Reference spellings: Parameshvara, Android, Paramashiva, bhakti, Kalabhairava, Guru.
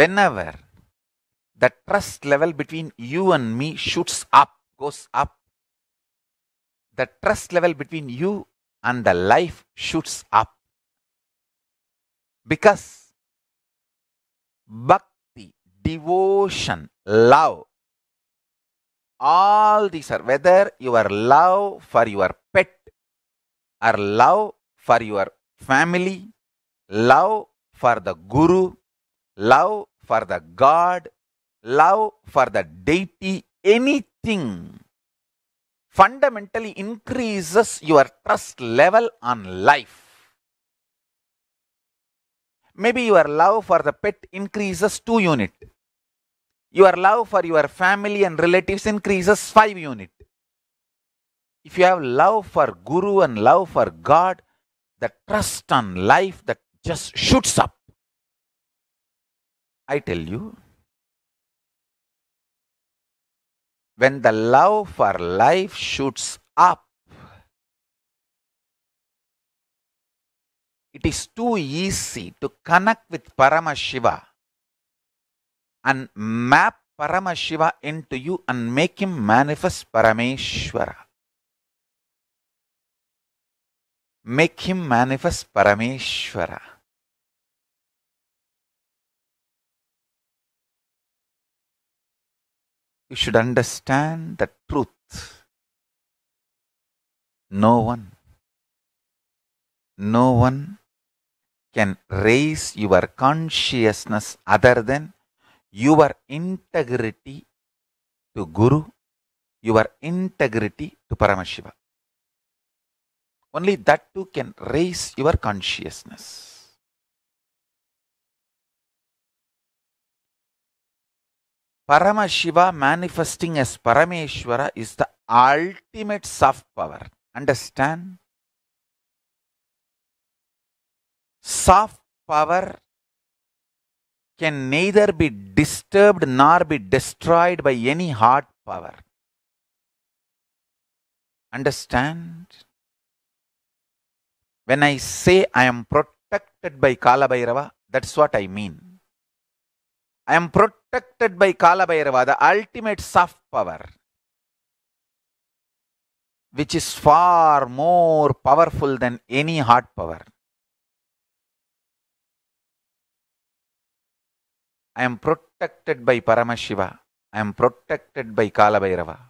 whenever the trust level between you and me shoots up, goes up, the trust level between you and the life shoots up. Because bhakti, devotion, love, all these are, whether your love for your pet or love for your family, love for the Guru, love for the God, love for the deity, anything fundamentally increases your trust level on life. Maybe your love for the pet increases 2 units. Your love for your family and relatives increases 5 units. If you have love for Guru and love for God, the trust on life that just shoots up. I tell you, when the love for life shoots up, it is too easy to connect with Paramashiva and map Paramashiva into you and make him manifest Parameshvara. Make him manifest Parameshvara. You should understand the truth. No one can raise your consciousness other than your integrity to Guru, your integrity to Paramashiva. Only that too can raise your consciousness. Paramashiva manifesting as Parameshvara is the ultimate soft power. Understand? Soft power can neither be disturbed nor be destroyed by any hard power. Understand? When I say I am protected by Kalabhairava, that's what I mean. I am protected by Kalabhairava, the ultimate soft power, which is far more powerful than any hard power. I am protected by Paramashiva. I am protected by Kalabhairava.